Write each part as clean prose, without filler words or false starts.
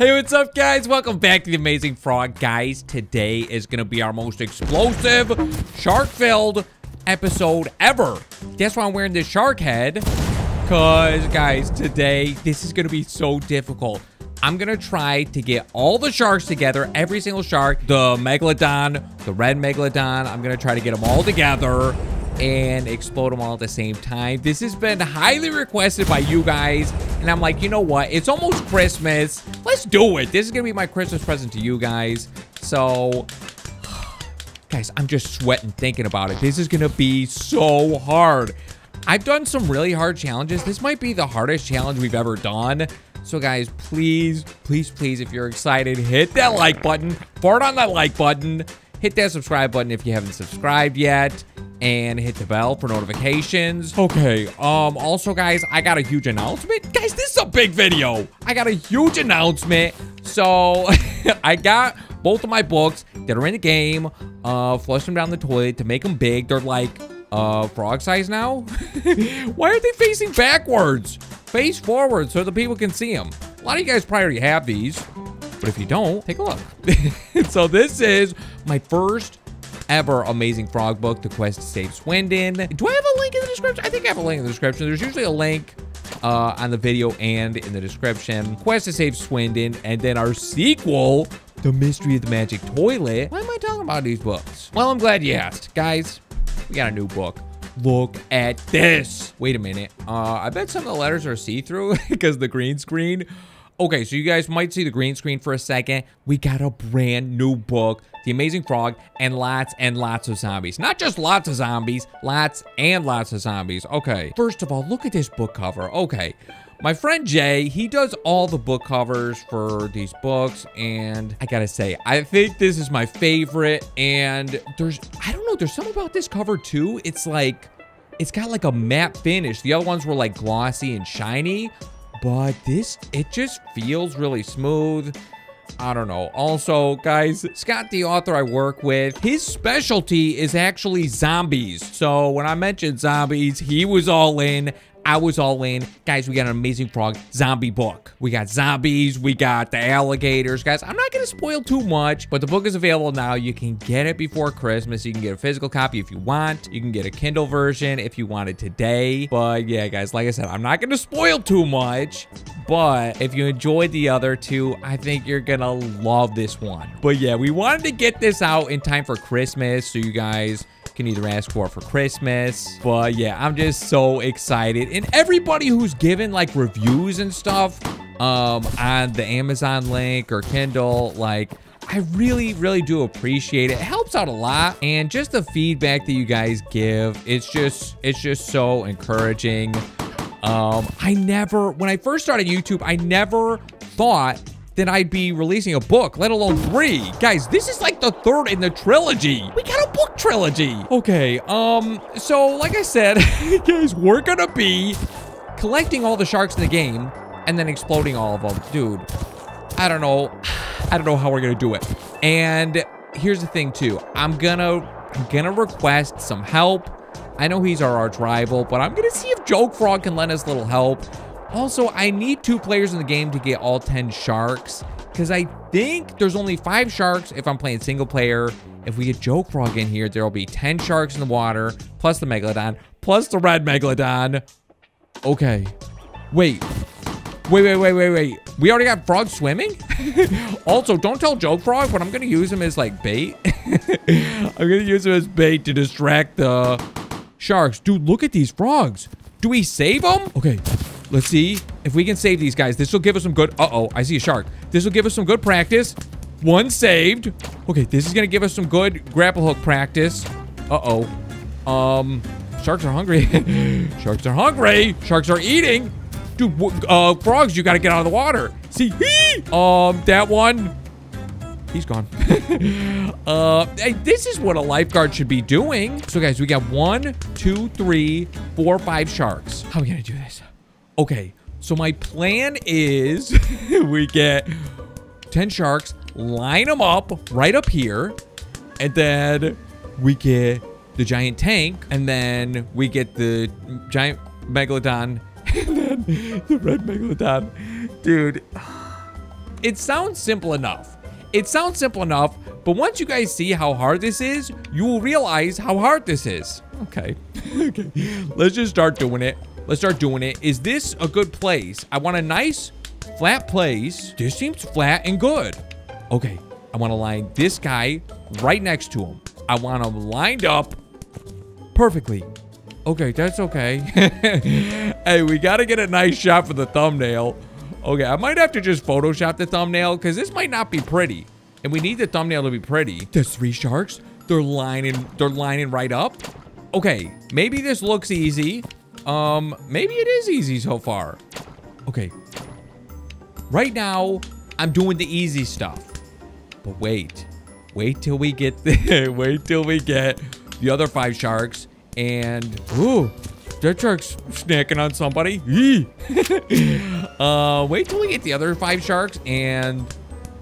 Hey, what's up, guys? Welcome back to The Amazing Frog. Guys, today is gonna be our most explosive, shark-filled episode ever. That's why I'm wearing this shark head, because, guys, today, this is gonna be so difficult. I'm gonna try to get all the sharks together, every single shark, the megalodon, the red megalodon. I'm gonna try to get them all together and explode them all at the same time. This has been highly requested by you guys, and I'm like, you know what? It's almost Christmas. Let's do it. This is gonna be my Christmas present to you guys. So, guys, I'm just sweating thinking about it. This is gonna be so hard. I've done some really hard challenges. This might be the hardest challenge we've ever done. So, guys, please, please, please, if you're excited, hit that like button. Fart on that like button. Hit that subscribe button if you haven't subscribed yet, and hit the bell for notifications. Okay, also, guys, I got a huge announcement. Guys, this is a big video. I got a huge announcement. So, I got both of my books that are in the game. Flush them down the toilet to make them big. They're like, frog size now? Why are they facing backwards? Face forward so the people can see them. A lot of you guys probably already have these, but if you don't, take a look. So this is my first ever Amazing Frog book, The Quest to Save Swindon. Do I have a link in the description? I think I have a link in the description. There's usually a link on the video and in the description. Quest to Save Swindon, and then our sequel, The Mystery of the Magic Toilet. Why am I talking about these books? Well, I'm glad you asked. Guys, we got a new book. Look at this. Wait a minute. I bet some of the letters are see-through because the green screen. Okay, so you guys might see the green screen for a second. We got a brand new book, The Amazing Frog and lots of zombies. Not just lots of zombies, lots and lots of zombies. Okay, first of all, look at this book cover. Okay, my friend Jay, he does all the book covers for these books, and I gotta say, I think this is my favorite, and I don't know, there's something about this cover too. It's like, it's got like a matte finish. The other ones were like glossy and shiny, but this, it just feels really smooth. I don't know. Also, guys, Scott, the author I work with, his specialty is actually zombies. So when I mentioned zombies, he was all in. I was all in. Guys, we got an Amazing Frog zombie book. We got zombies. We got the alligators. Guys, I'm not going to spoil too much, but the book is available now. You can get it before Christmas. You can get a physical copy if you want. You can get a Kindle version if you want it today. But yeah, guys, like I said, I'm not going to spoil too much, but if you enjoyed the other two, I think you're going to love this one. But yeah, we wanted to get this out in time for Christmas, so you guys can either ask for Christmas. But yeah, I'm just so excited. And everybody who's given like reviews and stuff on the Amazon link or Kindle, like, I really, really do appreciate it. It helps out a lot. And just the feedback that you guys give, it's just so encouraging. When I first started YouTube, I never thought that I'd be releasing a book, let alone three. Guys, this is like the third in the trilogy. We got a book trilogy. Okay, so like I said, guys, we're gonna be collecting all the sharks in the game and then exploding all of them. Dude, I don't know how we're gonna do it. And here's the thing too, I'm gonna request some help. I know he's our arch rival, but I'm gonna see if Joke Frog can lend us a little help. Also, I need 2 players in the game to get all 10 sharks, because I think there's only 5 sharks if I'm playing single player. If we get Joke Frog in here, there'll be 10 sharks in the water, plus the megalodon, plus the red megalodon. Okay. Wait. We already got frogs swimming? Also, don't tell Joke Frog, but I'm going to use him as, like, bait. I'm going to use him as bait to distract the sharks. Dude, look at these frogs. Do we save them? Okay. Let's see if we can save these guys. This will give us some good... Uh-oh, I see a shark. This will give us some good practice. One saved. Okay, this is going to give us some good grapple hook practice. Uh-oh. Sharks are hungry. Sharks are hungry. Sharks are eating. Dude, frogs, you got to get out of the water. See? That one. He's gone. Hey, this is what a lifeguard should be doing. So, guys, we got 1, 2, 3, 4, 5 sharks. How are we going to do this? Okay, so my plan is we get 10 sharks, line them up right up here, and then we get the giant tank, and then we get the giant megalodon, and then the red megalodon. Dude, It sounds simple enough. It sounds simple enough, but once you guys see how hard this is, you will realize how hard this is. Okay. Okay. Let's just start doing it. Let's start doing it. Is this a good place? I want a nice, flat place. This seems flat and good. Okay. I want to line this guy right next to him. I want him lined up perfectly. Okay, that's okay. Hey, we got to get a nice shot for the thumbnail. Okay, I might have to just Photoshop the thumbnail because this might not be pretty. And we need the thumbnail to be pretty. There's three sharks. They're lining right up. Okay, maybe this looks easy. Maybe it is easy so far. Okay. Right now, I'm doing the easy stuff. But wait. Wait till we get there. Wait till we get the other five sharks. And, ooh, that shark's snacking on somebody. Wait till we get the other five sharks and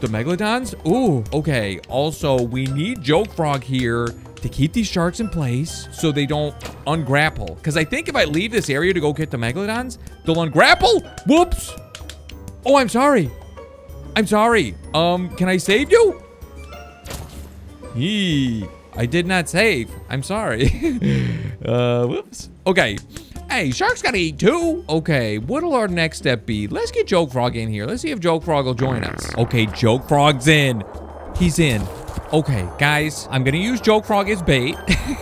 the megalodons. Ooh, okay. Also, we need Joke Frog here to keep these sharks in place so they don't ungrapple. Because I think if I leave this area to go get the megalodons, they'll ungrapple. Whoops. Oh, I'm sorry. I'm sorry. Can I save you? Eee. I did not save. I'm sorry. Whoops. Okay. Hey, sharks gotta eat too. Okay, what'll our next step be? Let's get Joke Frog in here. Let's see if Joke Frog will join us. Okay, Joke Frog's in. He's in. Okay, guys, I'm gonna use Joke Frog as bait.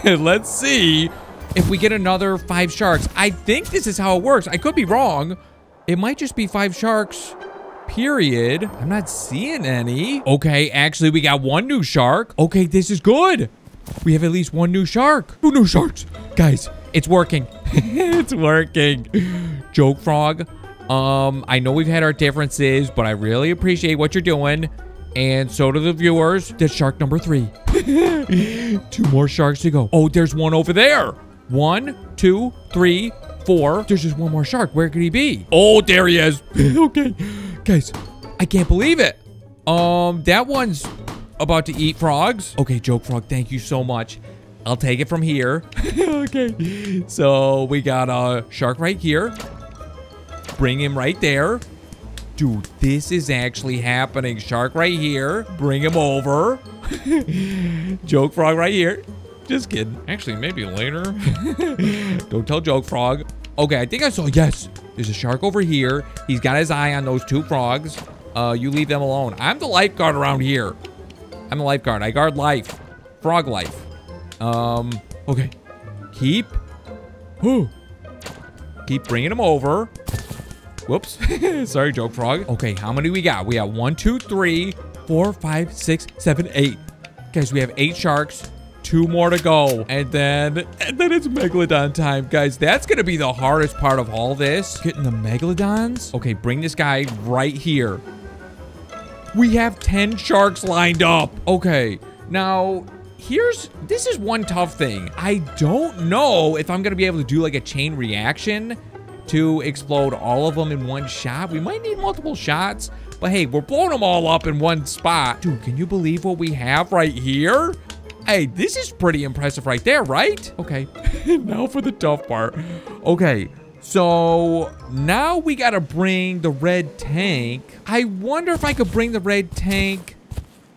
Let's see if we get another five sharks. I think this is how it works. I could be wrong. It might just be five sharks, period. I'm not seeing any. Okay, actually, we got one new shark. Okay, this is good. We have at least one new shark. Two new sharks. Guys, it's working. It's working. Joke Frog, I know we've had our differences, but I really appreciate what you're doing. And so do the viewers. That's shark number 3. 2 more sharks to go. Oh, there's one over there. 1, 2, 3, 4. There's just one more shark. Where could he be? Oh, there he is. Okay. Guys, I can't believe it. That one's about to eat frogs. Okay, Joke Frog, thank you so much. I'll take it from here. Okay. So we got a shark right here. Bring him right there. Dude, this is actually happening. Shark right here. Bring him over. Joke Frog right here. Just kidding. Actually, maybe later. Don't tell Joke Frog. Okay, I think I saw, yes. There's a shark over here. He's got his eye on those 2 frogs. You leave them alone. I'm the lifeguard around here. I'm the lifeguard. I guard life. Frog life. Okay. Keep. Whew. Keep bringing them over. Whoops. Sorry, Joke Frog. Okay, how many we got? We got 1, 2, 3, 4, 5, 6, 7, 8. Guys, we have 8 sharks. 2 more to go. And then it's megalodon time. Guys, that's going to be the hardest part of all this. Getting the megalodons. Okay, bring this guy right here. We have 10 sharks lined up. Okay, now this is one tough thing. I don't know if I'm going to be able to do like a chain reaction to explode all of them in one shot. We might need multiple shots, but hey, we're blowing them all up in one spot. Dude, can you believe what we have right here? Hey, this is pretty impressive right there, right? Okay, now for the tough part. Okay, so now we gotta bring the red tank. I wonder if I could bring the red tank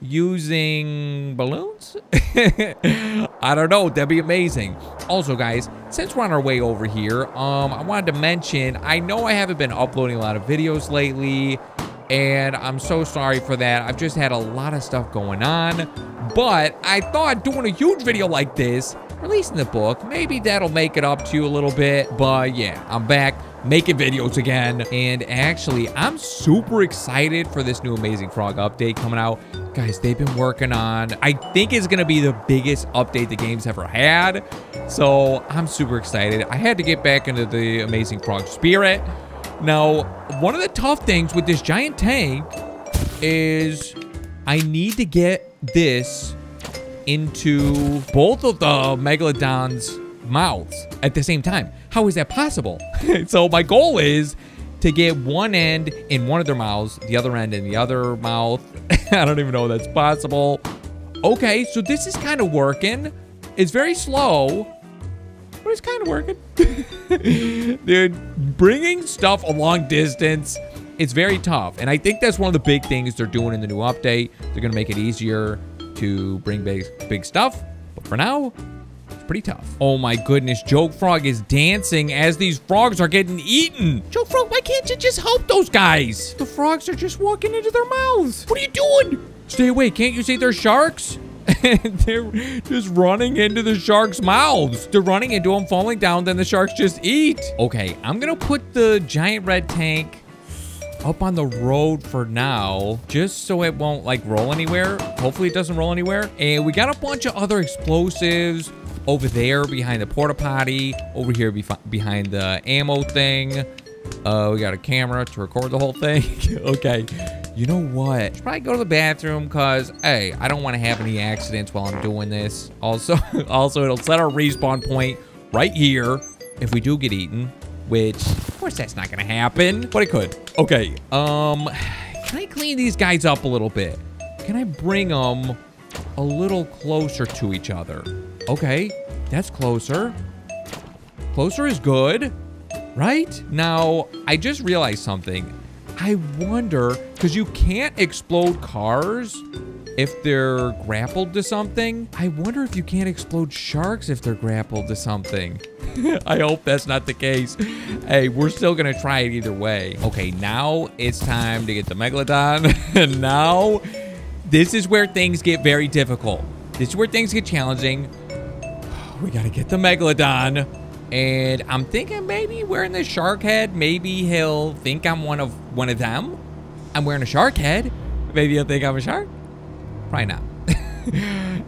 using balloons? I don't know, that'd be amazing. Also, guys, since we're on our way over here, I wanted to mention, I know I haven't been uploading a lot of videos lately, and I'm so sorry for that. I've just had a lot of stuff going on. But I thought doing a huge video like this, releasing the book, maybe that'll make it up to you a little bit. But yeah, I'm back making videos again. And actually, I'm super excited for this new Amazing Frog update coming out. Guys, they've been working on, I think it's going to be the biggest update the game's ever had. So I'm super excited. I had to get back into the Amazing Frog spirit. Now, one of the tough things with this giant tank is I need to get this into both of the megalodons' mouths at the same time. How is that possible? So my goal is to get one end in one of their mouths, the other end in the other mouth. I don't even know if that's possible. Okay, so this is kind of working. It's very slow. But it's kind of working. Dude, bringing stuff a long distance It's very tough, and I think that's one of the big things they're doing in the new update. They're gonna make it easier to bring big stuff, but for now, it's pretty tough. Oh my goodness, Joke Frog is dancing as these frogs are getting eaten. Joke Frog, why can't you just help those guys? The frogs are just walking into their mouths. What are you doing? Stay away, can't you see they're sharks? And they're just running into the sharks' mouths. They're running into them, falling down, then the sharks just eat. Okay, I'm gonna put the giant red tank up on the road for now, just so it won't like roll anywhere. Hopefully it doesn't roll anywhere. And we got a bunch of other explosives over there behind the porta potty, over here behind the ammo thing. We got a camera to record the whole thing. Okay, you know what? I should probably go to the bathroom because, hey, I don't want to have any accidents while I'm doing this. Also, it'll set our respawn point right here if we do get eaten, which, of course, that's not going to happen, but it could. Okay, can I clean these guys up a little bit? Can I bring them a little closer to each other? Okay, that's closer. Closer is good. Right? Now, I just realized something. I wonder, because you can't explode cars if they're grappled to something. I wonder if you can't explode sharks if they're grappled to something. I hope that's not the case. Hey, we're still going to try it either way. Okay, now it's time to get the megalodon. And now, this is where things get very difficult. This is where things get challenging. We got to get the megalodon. And I'm thinking maybe wearing the shark head, maybe he'll think I'm one of them. I'm wearing a shark head. Maybe he'll think I'm a shark. Probably not.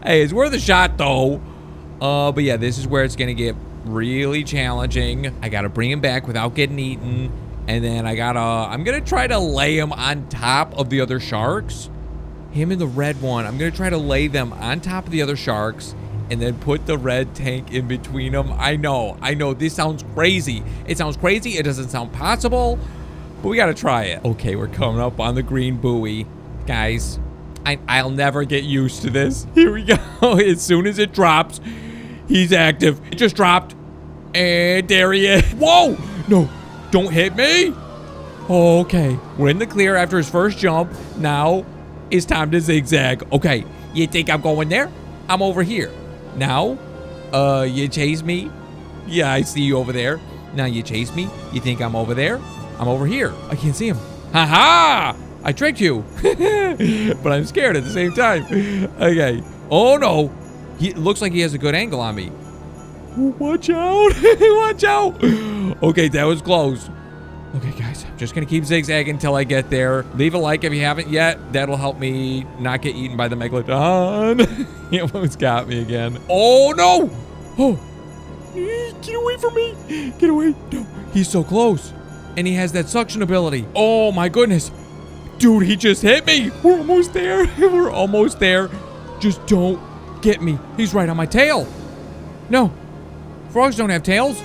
Hey, it's worth a shot though. But yeah, this is where it's gonna get really challenging. I gotta bring him back without getting eaten. And then I'm gonna try to lay him on top of the other sharks. Him and the red one, I'm gonna try to lay them on top of the other sharks and then put the red tank in between them. I know, this sounds crazy. It sounds crazy, it doesn't sound possible, but we gotta try it. Okay, we're coming up on the green buoy. Guys, I'll never get used to this. Here we go, as soon as it drops, he's active. It just dropped, and there he is. Whoa, no, don't hit me. Okay, we're in the clear after his first jump. Now, it's time to zigzag. Okay, you think I'm going there? I'm over here. Now, you chase me. Yeah, I see you over there. Now you chase me. You think I'm over there? I'm over here. I can't see him. Ha-ha! I tricked you. But I'm scared at the same time. Okay. Oh, no. He looks like he has a good angle on me. Watch out. Watch out. Okay, that was close. Okay, guys. I'm just going to keep zigzagging until I get there. Leave a like if you haven't yet. That'll help me not get eaten by the megalodon. He almost got me again. Oh, no. Oh, get away from me. Get away. No, he's so close. And he has that suction ability. Oh, my goodness. Dude, he just hit me. We're almost there. We're almost there. Just don't get me. He's right on my tail. No. Frogs don't have tails.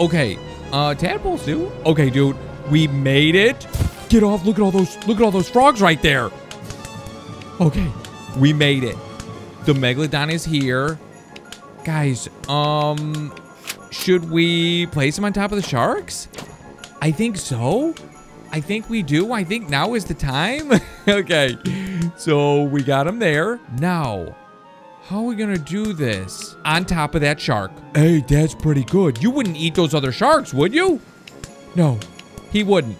Okay. Tadpoles do. Okay, dude. We made it. Get off. Look at all those frogs right there. Okay. We made it. The megalodon is here. Guys, should we place him on top of the sharks? I think so. I think we do. I think now is the time. Okay, so we got him there. Now, how are we gonna do this? On top of that shark. Hey, that's pretty good. You wouldn't eat those other sharks, would you? No, he wouldn't.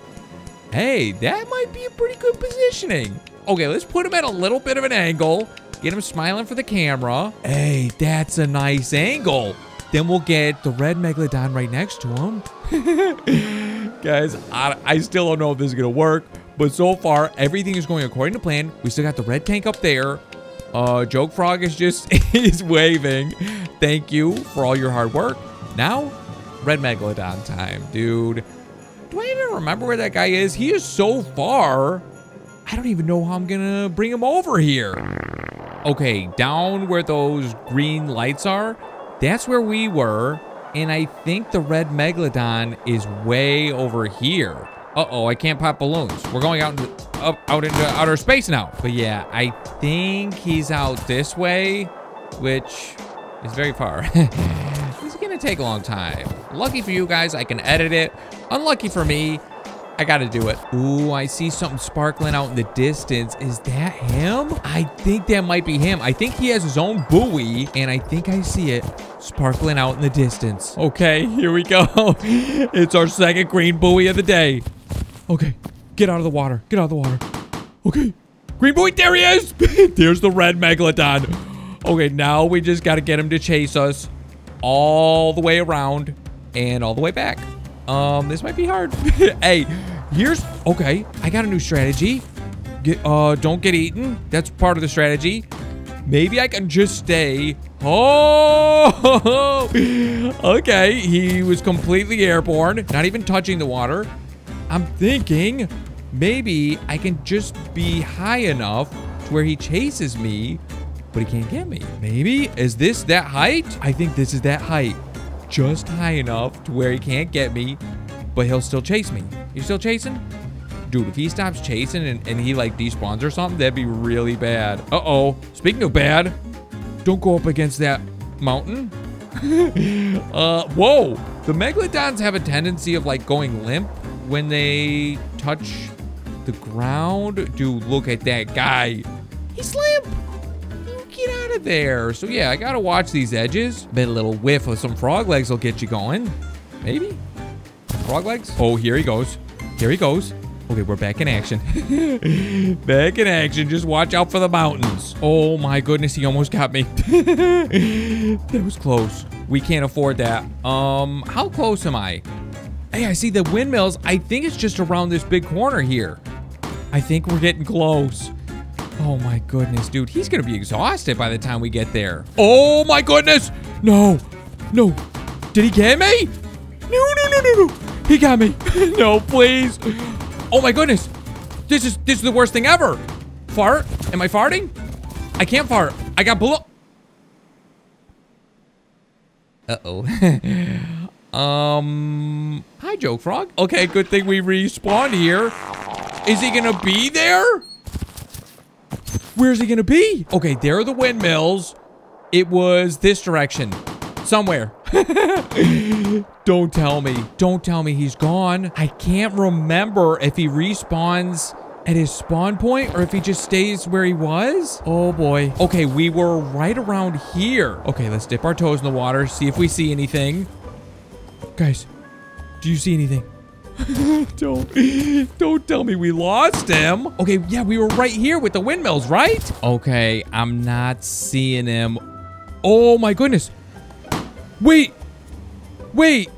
Hey, that might be a pretty good positioning. Okay, let's put him at a little bit of an angle. Get him smiling for the camera. Hey, that's a nice angle. Then we'll get the red megalodon right next to him. Guys, I still don't know if this is going to work. But so far, everything is going according to plan. We still got the red tank up there. Joke Frog is just is waving. Thank you for all your hard work. Now, red megalodon time, dude. Do I even remember where that guy is? He is so far. I don't even know how I'm going to bring him over here. Okay, down where those green lights are, that's where we were, and I think the red megalodon is way over here. Uh-oh, I can't pop balloons. We're going out into outer space now. But yeah, I think he's out this way, which is very far. This is gonna take a long time. Lucky for you guys, I can edit it. Unlucky for me, I gotta do it. Ooh, I see something sparkling out in the distance. Is that him? I think that might be him. I think he has his own buoy, and I think I see it sparkling out in the distance. Okay, here we go. It's our second green buoy of the day. Okay, get out of the water. Get out of the water. Okay, green buoy. There he is. There's the red megalodon. Okay, now we just gotta get him to chase us all the way around and all the way back. This might be hard. Hey, here's... Okay, I got a new strategy. Don't get eaten. That's part of the strategy. Maybe I can just stay... Oh! Okay, he was completely airborne. Not even touching the water. I'm thinking maybe I can just be high enough to where he chases me, but he can't get me. Maybe? Is this that height? I think this is that height. Just high enough to where he can't get me, but he'll still chase me. You still chasing? Dude, if he stops chasing and he like despawns or something, that'd be really bad. Uh-oh. Speaking of bad, don't go up against that mountain. Whoa. The megalodons have a tendency of like going limp when they touch the ground. Dude, look at that guy. He's limp. Get out of there. So yeah, I gotta watch these edges. Bet a little whiff of some frog legs will get you going. Maybe? Frog legs? Oh, here he goes. Here he goes. Okay, we're back in action. Back in action. Just watch out for the mountains. Oh my goodness, he almost got me. That was close. We can't afford that. How close am I? Hey, I see the windmills. I think it's just around this big corner here. I think we're getting close. Oh my goodness, dude. He's gonna be exhausted by the time we get there. Oh my goodness. No. No. Did he get me? No, no, no, no, no. He got me. No, please. Oh my goodness. This is the worst thing ever. Fart? Am I farting? I can't fart. I got blown. Uh-oh. Hi, Joke Frog. Okay, good thing we respawned here. Is he gonna be there? Where's he gonna be? Okay, there are the windmills. It was this direction. Somewhere. Don't tell me. Don't tell me he's gone. I can't remember if he respawns at his spawn point or if he just stays where he was. Oh boy. Okay, we were right around here. Okay, let's dip our toes in the water, see if we see anything. Guys, do you see anything? Don't tell me we lost him. Okay, yeah, we were right here with the windmills, right? Okay, I'm not seeing him. Oh my goodness. Wait. Wait.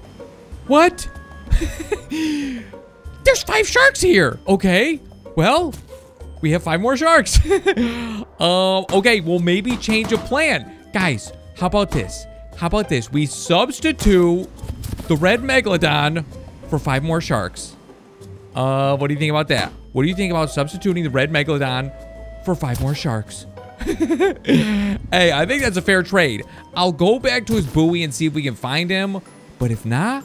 What? There's 5 sharks here. Okay, well, we have 5 more sharks. Okay, we'll maybe change a plan. Guys, how about this? How about this? We substitute the red megalodon for 5 more sharks. What do you think about that? What do you think about substituting the red megalodon for 5 more sharks? Hey, I think that's a fair trade. I'll go back to his buoy and see if we can find him. But if not,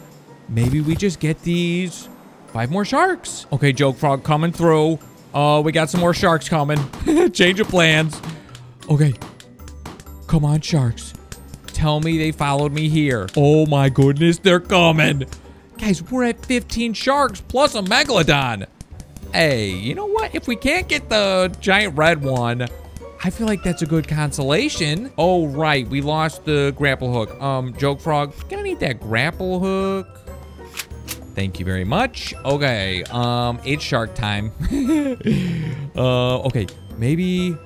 maybe we just get these 5 more sharks. Okay, Joke Frog coming through. We got some more sharks coming. Change of plans. Okay. Come on, sharks. Tell me they followed me here. Oh my goodness, they're coming. Guys, we're at 15 sharks plus a megalodon. Hey, you know what? If we can't get the giant red one, I feel like that's a good consolation. Oh, right. We lost the grapple hook. Joke Frog, gonna need that grapple hook. Thank you very much. Okay, it's shark time. Okay, maybe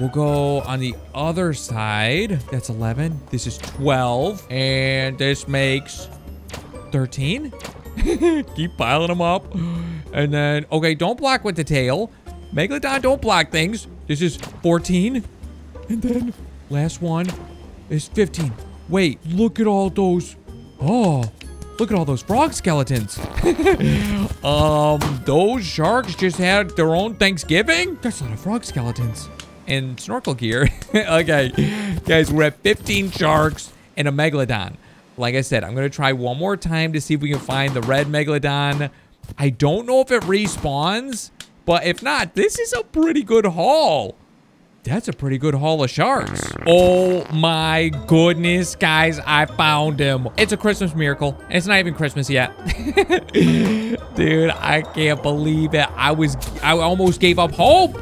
we'll go on the other side. That's 11. This is 12. And this makes... 13. Keep piling them up. And then, okay, don't block with the tail. Megalodon, don't block things. This is 14. And then last one is 15. Wait, look at all those. Oh, look at all those frog skeletons. Those sharks just had their own Thanksgiving. That's a lot of frog skeletons and snorkel gear. Okay, guys, we're at 15 sharks and a megalodon. Like I said, I'm going to try one more time to see if we can find the red megalodon. I don't know if it respawns, but if not, this is a pretty good haul. That's a pretty good haul of sharks. Oh my goodness, guys, I found him. It's a Christmas miracle, and it's not even Christmas yet. Dude, I can't believe it. I almost gave up hope.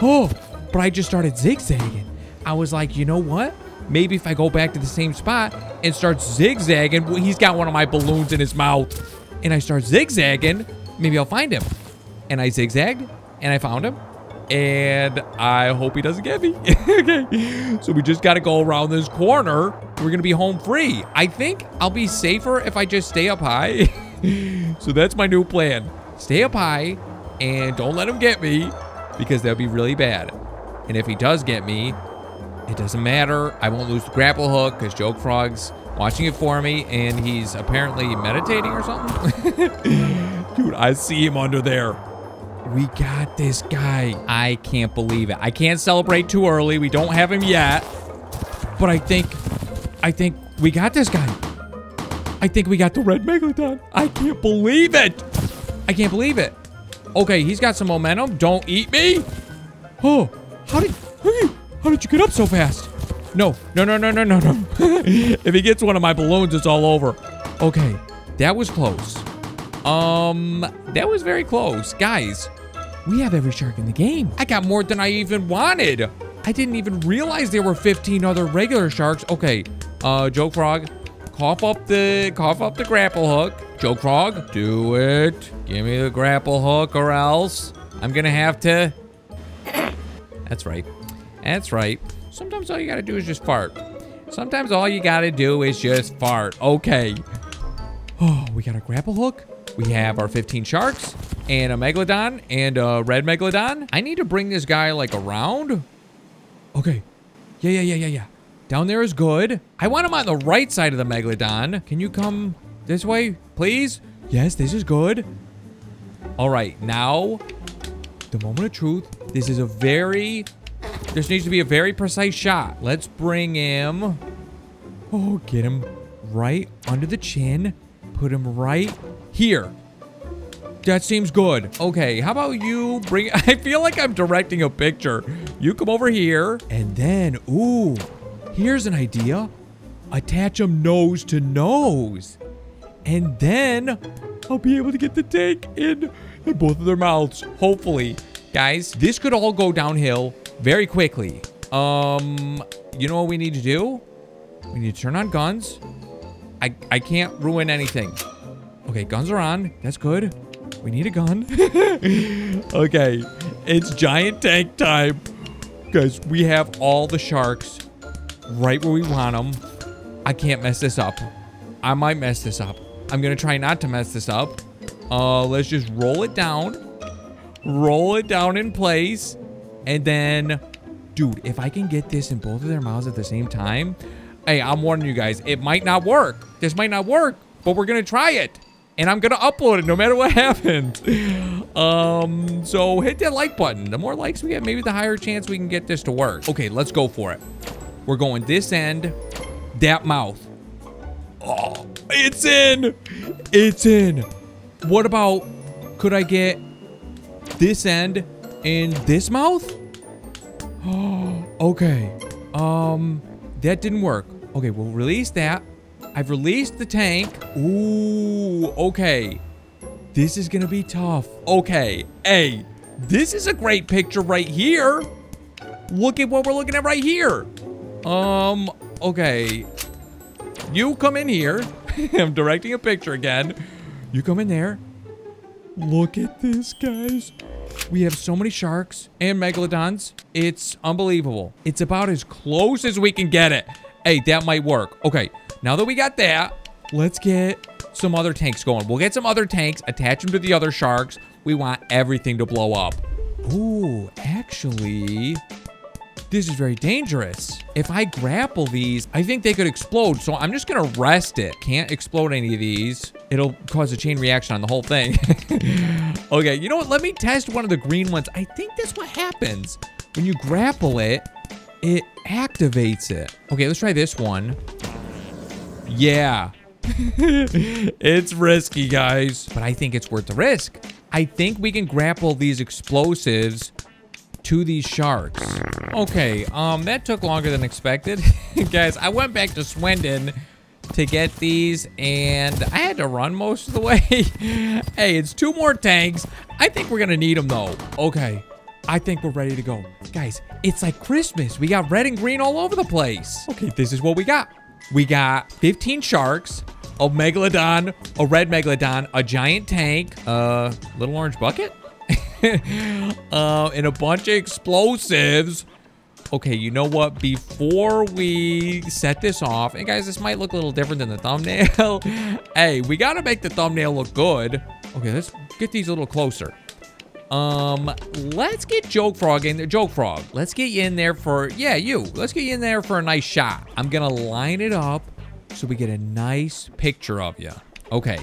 Oh, but I just started zigzagging. I was like, you know what? Maybe if I go back to the same spot and start zigzagging, he's got one of my balloons in his mouth, and I start zigzagging, maybe I'll find him. And I zigzagged, and I found him, and I hope he doesn't get me. Okay, so we just got to go around this corner. We're going to be home free. I think I'll be safer if I just stay up high. So that's my new plan. Stay up high, and don't let him get me, because that'll be really bad. And if he does get me, it doesn't matter. I won't lose the grapple hook because Joke Frog's watching it for me, and he's apparently meditating or something. Dude, I see him under there. We got this guy. I can't believe it. I can't celebrate too early. We don't have him yet, but I think we got this guy. I think we got the red megalodon. I can't believe it. I can't believe it. Okay, he's got some momentum. Don't eat me. Oh, how did you get up so fast? No. If he gets one of my balloons, it's all over. Okay, that was close. That was very close. Guys, we have every shark in the game. I got more than I even wanted. I didn't even realize there were 15 other regular sharks. Okay, Joke Frog, cough up the grapple hook. Joke Frog, do it. Give me the grapple hook or else I'm gonna have to... That's right. That's right. Sometimes all you gotta do is just fart. Sometimes all you gotta do is just fart. Okay. Oh, we got a grapple hook. We have our 15 sharks and a megalodon and a red megalodon. I need to bring this guy like around. Okay. Yeah. Down there is good. I want him on the right side of the megalodon. Can you come this way, please? Yes, this is good. All right, now the moment of truth. This is a very... This needs to be a very precise shot. Let's bring him. Oh, get him right under the chin. Put him right here. That seems good. Okay, how about you bring... I feel like I'm directing a picture. You come over here. And then, ooh, here's an idea. Attach him nose to nose. And then I'll be able to get the tank in both of their mouths. Hopefully. Guys, this could all go downhill very quickly. You know what we need to do? We need to turn on guns. I can't ruin anything. Okay, guns are on. That's good. We need a gun. Okay, it's giant tank time. Guys, we have all the sharks right where we want them. I can't mess this up. I might mess this up. I'm gonna try not to mess this up. Let's just roll it down. Roll it down in place. And then, dude, if I can get this in both of their mouths at the same time, hey, I'm warning you guys, it might not work. This might not work, but we're gonna try it. And I'm gonna upload it no matter what happens. So hit that like button. The more likes we get, maybe the higher chance we can get this to work. Okay, let's go for it. We're going this end, that mouth. Oh, it's in. It's in. What about, could I get this end in this mouth? Oh, okay. That didn't work. Okay, we'll release that. I've released the tank. Ooh, okay. This is gonna be tough. Okay, hey, this is a great picture right here. Look at what we're looking at right here. Okay. You come in here. I'm directing a picture again. You come in there. Look at this, guys. We have so many sharks and megalodons. It's unbelievable. It's about as close as we can get it. Hey, that might work. Okay, now that we got that, let's get some other tanks going. We'll get some other tanks, attach them to the other sharks. We want everything to blow up. Ooh, actually, this is very dangerous. If I grapple these, I think they could explode, so I'm just gonna rest it. Can't explode any of these. It'll cause a chain reaction on the whole thing. Okay, you know what? Let me test one of the green ones. I think that's what happens. When you grapple it, it activates it. Okay, let's try this one. Yeah. It's risky, guys. But I think it's worth the risk. I think we can grapple these explosives to these sharks. Okay, that took longer than expected. Guys, I went back to Swindon to get these, and I had to run most of the way. Hey, it's 2 more tanks. I think we're gonna need them though. Okay, I think we're ready to go. Guys, it's like Christmas. We got red and green all over the place. Okay, this is what we got. We got 15 sharks, a megalodon, a red megalodon, a giant tank, a little orange bucket, and a bunch of explosives. Okay, you know what? Before we set this off, and guys, this might look a little different than the thumbnail. Hey, we gotta make the thumbnail look good. Okay, let's get these a little closer. Let's get Joke Frog in there. Joke Frog, let's get you in there for, yeah, you. Let's get you in there for a nice shot. I'm gonna line it up so we get a nice picture of you. Okay,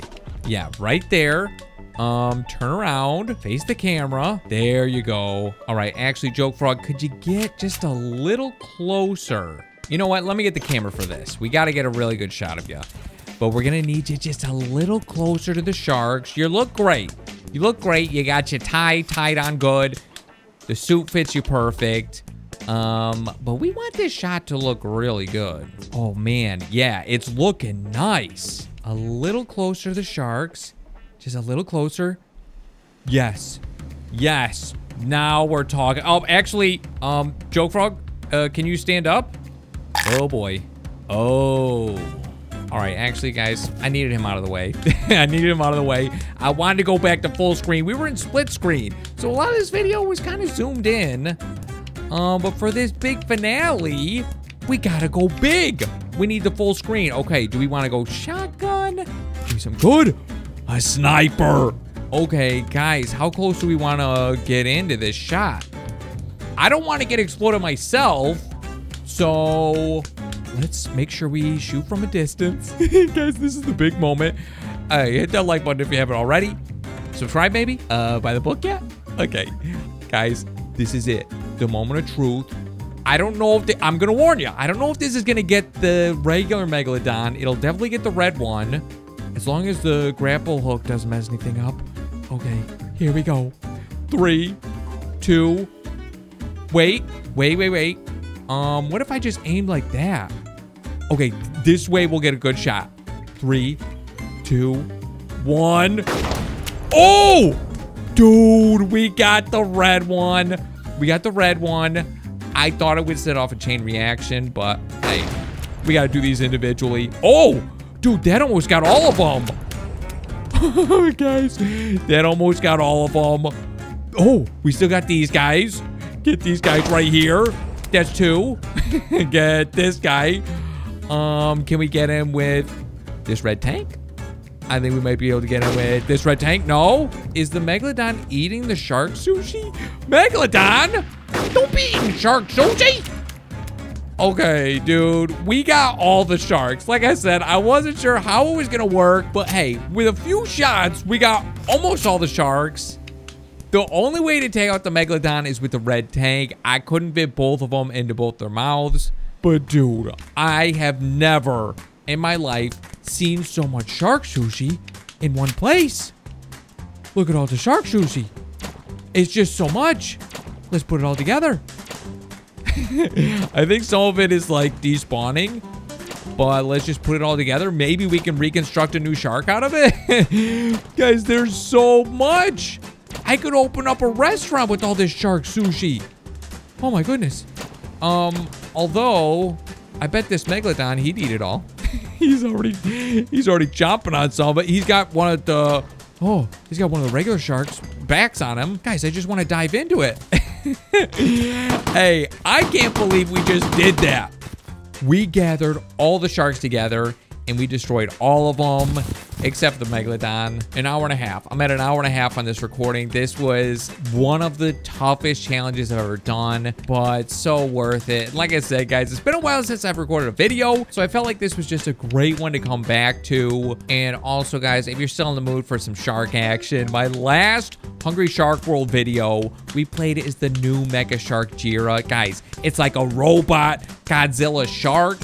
yeah, right there. Turn around, face the camera. There you go. All right, actually, Joke Frog, could you get just a little closer? You know what? Let me get the camera for this. We got to get a really good shot of you. But we're going to need you just a little closer to the sharks. You look great. You look great. You got your tie tied on good. The suit fits you perfect. But we want this shot to look really good. Oh, man. Yeah, it's looking nice. A little closer to the sharks. Just a little closer. Yes. Yes. Now we're talking. Oh, actually, Joke Frog, can you stand up? Oh, boy. Oh. All right. Actually, guys, I needed him out of the way. I needed him out of the way. I wanted to go back to full screen. We were in split screen. So a lot of this video was kind of zoomed in. But for this big finale, we got to go big. We need the full screen. Okay. Do we want to go shotgun? Give me some good. A sniper. Okay, guys, how close do we want to get into this shot? I don't want to get exploded myself, so let's make sure we shoot from a distance. Guys, this is the big moment. Hey, hit that like button if you haven't already. Subscribe, maybe? By the book yet? Okay, guys, this is it. The moment of truth. I don't know if I'm going to warn you. I don't know if this is going to get the regular megalodon. It'll definitely get the red one. As long as the grapple hook doesn't mess anything up. Okay, here we go. 3, 2, wait. What if I just aim like that? Okay, this way we'll get a good shot. 3, 2, 1. Oh! Dude, we got the red one. I thought it would set off a chain reaction, but hey, we gotta do these individually. Oh! Dude, that almost got all of them. Guys, that almost got all of them. Oh, we still got these guys. Get these guys right here. That's 2. Get this guy. Can we get him with this red tank? I think we might be able to get him with this red tank. No. Is the megalodon eating the shark sushi? Megalodon? Don't be eating shark sushi. Okay, dude, we got all the sharks. Like I said, I wasn't sure how it was gonna work, but hey, with a few shots, we got almost all the sharks. The only way to take out the megalodon is with the red tank. I couldn't fit both of them into both their mouths. But dude, I have never in my life seen so much shark sushi in one place. Look at all the shark sushi. It's just so much. Let's put it all together. I think some of it is like despawning, but let's just put it all together. Maybe we can reconstruct a new shark out of it. Guys, there's so much. I could open up a restaurant with all this shark sushi. Oh my goodness. Although I bet this megalodon, he'd eat it all. he's already chomping on some, but he's got one of the, oh, he's got one of the regular sharks' backs on him. Guys, I just want to dive into it. Hey, I can't believe we just did that. We gathered all the sharks together and we destroyed all of them except the megalodon. An hour and a half. I'm at an hour and a half on this recording. This was one of the toughest challenges I've ever done, but so worth it. Like I said, guys, it's been a while since I've recorded a video, so I felt like this was just a great one to come back to. And also, guys, if you're still in the mood for some shark action, my last Hungry Shark World video, we played as the new Mecha Shark Jira. Guys, it's like a robot Godzilla shark.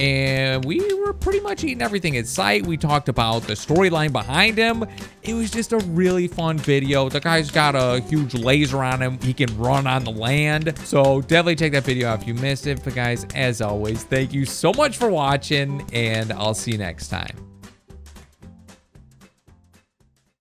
And we were pretty much eaten everything in sight. We talked about the storyline behind him. It was just a really fun video. The guy's got a huge laser on him. He can run on the land. So definitely check that video out if you missed it. But guys, as always, thank you so much for watching, and I'll see you next time.